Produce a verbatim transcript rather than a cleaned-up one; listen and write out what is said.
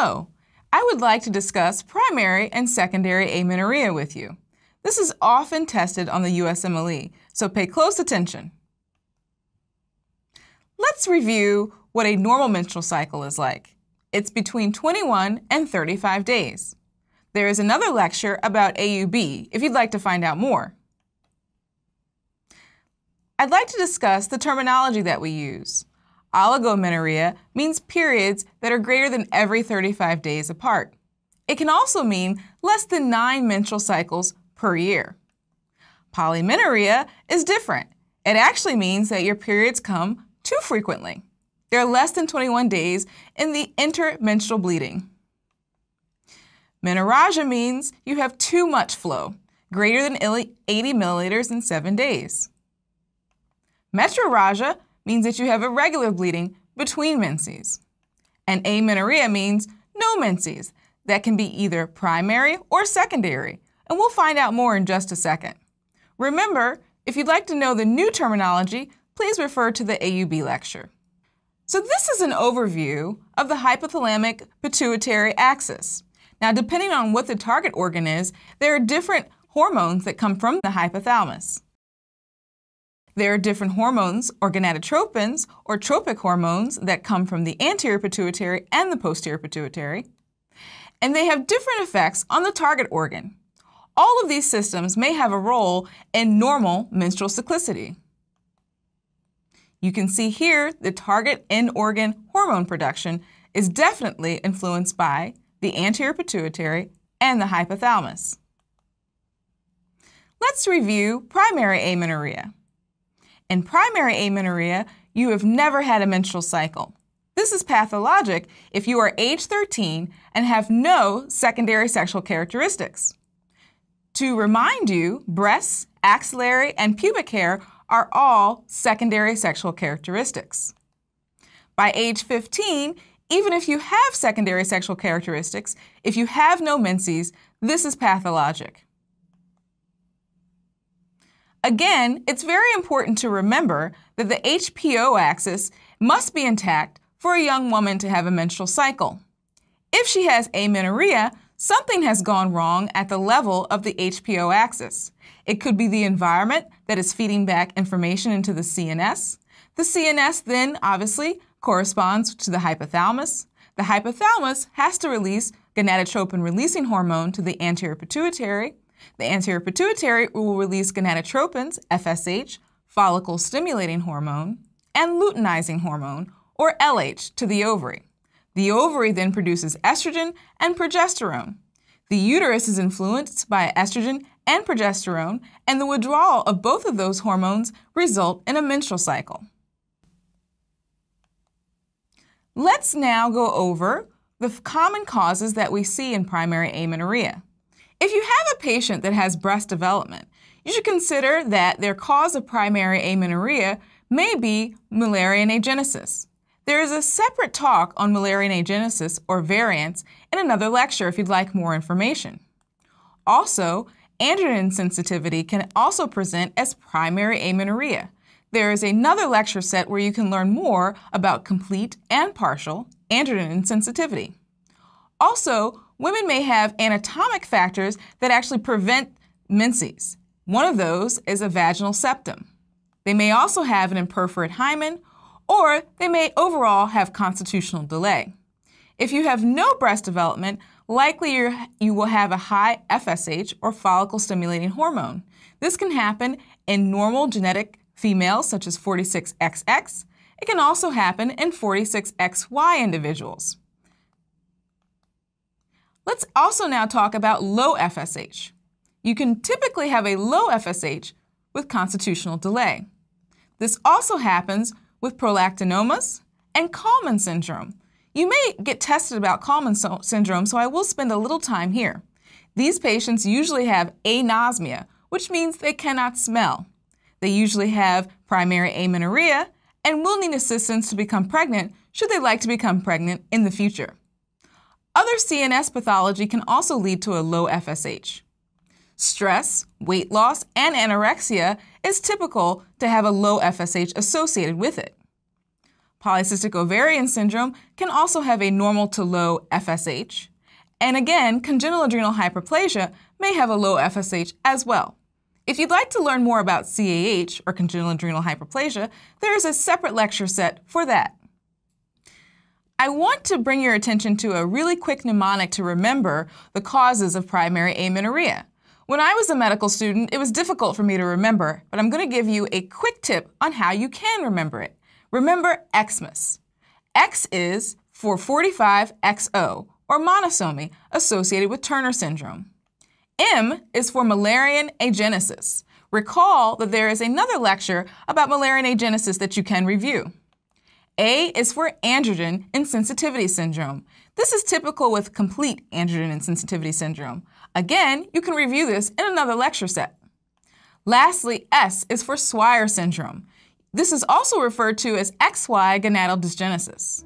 Hello! I would like to discuss primary and secondary amenorrhea with you. This is often tested on the U S M L E, so pay close attention. Let's review what a normal menstrual cycle is like. It's between twenty-one and thirty-five days. There is another lecture about A U B if you'd like to find out more. I'd like to discuss the terminology that we use. Oligomenorrhea means periods that are greater than every thirty-five days apart. It can also mean less than nine menstrual cycles per year. Polymenorrhea is different. It actually means that your periods come too frequently. They're less than twenty-one days in the intermenstrual bleeding. Menorrhagia means you have too much flow, greater than eighty milliliters in seven days. Metrorhagia means that you have irregular bleeding between menses. And amenorrhea means no menses. That can be either primary or secondary, and we'll find out more in just a second. Remember, if you'd like to know the new terminology, please refer to the A U B lecture. So this is an overview of the hypothalamic-pituitary axis. Now, depending on what the target organ is, there are different hormones that come from the hypothalamus. There are different hormones, or gonadotropins, or tropic hormones, that come from the anterior pituitary and the posterior pituitary, and they have different effects on the target organ. All of these systems may have a role in normal menstrual cyclicity. You can see here the target in-organ hormone production is definitely influenced by the anterior pituitary and the hypothalamus. Let's review primary amenorrhea. In primary amenorrhea, you have never had a menstrual cycle. This is pathologic if you are age thirteen and have no secondary sexual characteristics. To remind you, breasts, axillary, and pubic hair are all secondary sexual characteristics. By age fifteen, even if you have secondary sexual characteristics, if you have no menses, this is pathologic. Again, it's very important to remember that the H P O axis must be intact for a young woman to have a menstrual cycle. If she has amenorrhea, something has gone wrong at the level of the H P O axis. It could be the environment that is feeding back information into the C N S. The C N S then, obviously, corresponds to the hypothalamus. The hypothalamus has to release gonadotropin-releasing hormone to the anterior pituitary. The anterior pituitary will release gonadotropins, F S H, follicle-stimulating hormone, and luteinizing hormone, or L H, to the ovary. The ovary then produces estrogen and progesterone. The uterus is influenced by estrogen and progesterone, and the withdrawal of both of those hormones result in a menstrual cycle. Let's now go over the common causes that we see in primary amenorrhea. If you have a patient that has breast development, you should consider that their cause of primary amenorrhea may be Müllerian agenesis. There is a separate talk on Müllerian agenesis, or variants, in another lecture if you'd like more information. Also, androgen insensitivity can also present as primary amenorrhea. There is another lecture set where you can learn more about complete and partial androgen insensitivity. Also, women may have anatomic factors that actually prevent menses. One of those is a vaginal septum. They may also have an imperforate hymen, or they may overall have constitutional delay. If you have no breast development, likely you're, you will have a high F S H, or follicle-stimulating hormone. This can happen in normal genetic females, such as forty-six X X. It can also happen in forty-six X Y individuals. Let's also now talk about low F S H. You can typically have a low F S H with constitutional delay. This also happens with prolactinomas and Kallmann syndrome. You may get tested about Kallmann so syndrome, so I will spend a little time here. These patients usually have anosmia, which means they cannot smell. They usually have primary amenorrhea and will need assistance to become pregnant should they like to become pregnant in the future. Other C N S pathology can also lead to a low F S H. Stress, weight loss, and anorexia is typical to have a low F S H associated with it. Polycystic ovarian syndrome can also have a normal to low F S H. And again, congenital adrenal hyperplasia may have a low F S H as well. If you'd like to learn more about C A H, or congenital adrenal hyperplasia, there is a separate lecture set for that. I want to bring your attention to a really quick mnemonic to remember the causes of primary amenorrhea. When I was a medical student, it was difficult for me to remember, but I'm going to give you a quick tip on how you can remember it. Remember X M A S. X is for forty-five X O, or monosomy, associated with Turner syndrome. M is for Müllerian agenesis. Recall that there is another lecture about Müllerian agenesis that you can review. A is for androgen insensitivity syndrome. This is typical with complete androgen insensitivity syndrome. Again, you can review this in another lecture set. Lastly, S is for Swyer syndrome. This is also referred to as X Y gonadal dysgenesis.